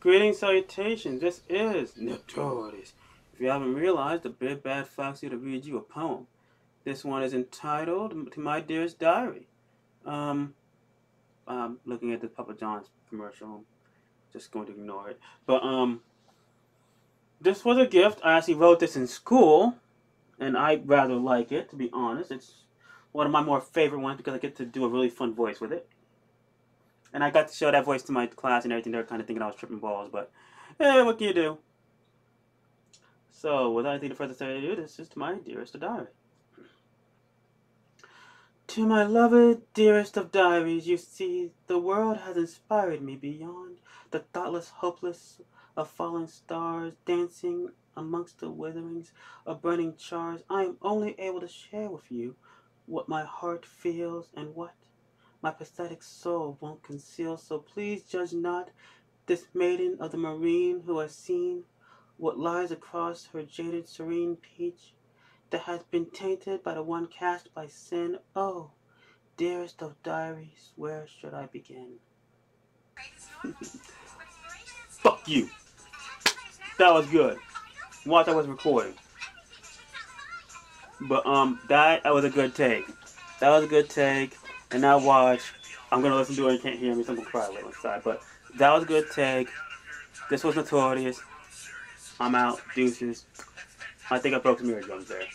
Greeting salutations, this is Notorious. If you haven't realized, the big bad fox here to read you a poem. This one is entitled, To My Dearest Diary. I'm looking at the Papa John's commercial. I'm just going to ignore it. But this was a gift. I actually wrote this in school, and I rather like it, to be honest. It's one of my more favorite ones because I get to do a really fun voice with it. And I got to show that voice to my class and everything. They were kind of thinking I was tripping balls, but hey, what can you do? So, without anything further ado, this is To My Dearest Diary. To my loved dearest of diaries, you see, the world has inspired me beyond the thoughtless, hopeless of fallen stars, dancing amongst the witherings of burning chars. I am only able to share with you what my heart feels and what my pathetic soul won't conceal, so please judge not this maiden of the marine who has seen what lies across her jaded serene peach that has been tainted by the one cast by sin. Oh, dearest of diaries, where should I begin? Fuck you. That was good. Watch, I was recording. But, that was a good take. That was a good take. And now watch, I'm going to listen to it, you can't hear me, so I'm going to cry later inside, but that was a good take. This was Notorious. I'm out, deuces. I think I broke some eardrums there.